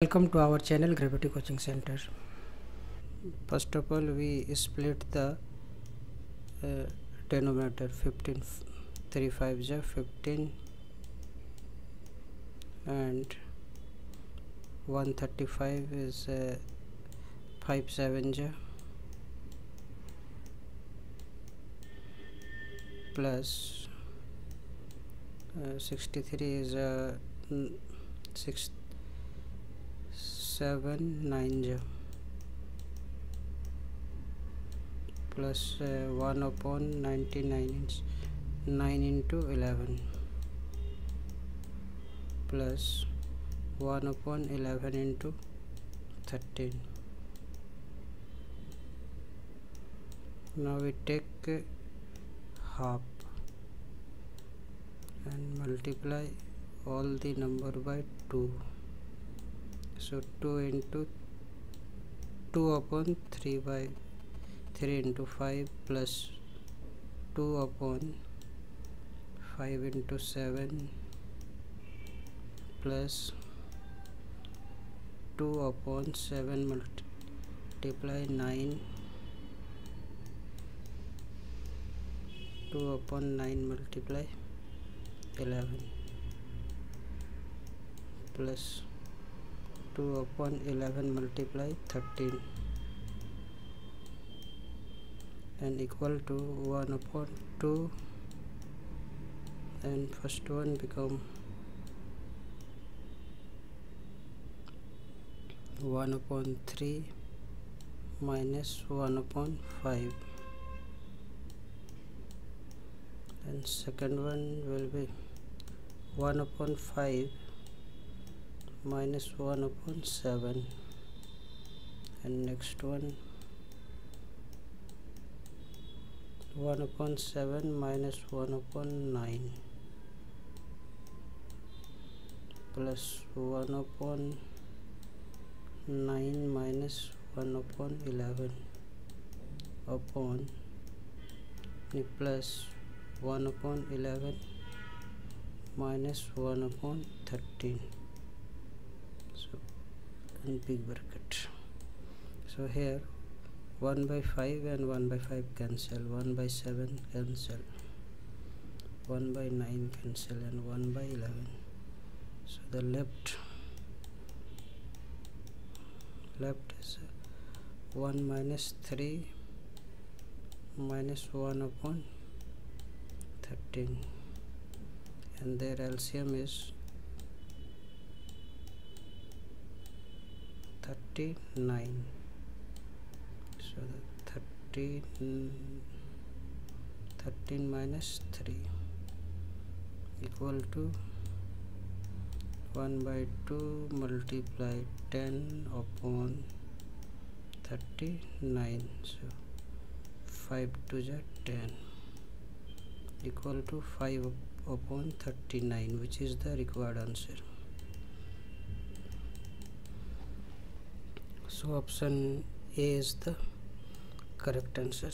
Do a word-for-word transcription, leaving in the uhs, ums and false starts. Welcome to our channel Gravity Coaching Center. First of all, we split the uh, denominator fifteen, three fives are fifteen and one thirty-five is uh, five sevens plus uh, sixty-three is uh, six seven nine ja. Plus uh, one upon ninety-nine is nine into eleven plus one upon eleven into thirteen. Now we take uh, half and multiply all the number by two. So two into two upon three by three into five plus two upon five into seven plus two upon seven multiply nine, two upon nine multiply eleven plus two upon eleven multiply thirteen and equal to one upon two, and first one become one upon three minus one upon five, and second one will be one upon five minus one upon seven, and next one one upon seven minus one upon nine plus one upon nine minus one upon eleven upon plus one upon eleven minus one upon thirteen. So in big bracket, so here one by five and one by five cancel, one by seven cancel, one by nine cancel, and one by eleven. So the left left is one minus three minus one upon thirteen, and their L C M is thirty-nine. So the thirteen, thirteen minus three equal to one by two multiply ten upon thirty-nine. So five to the ten equal to five upon thirty-nine, which is the required answer. So option A is the correct answer.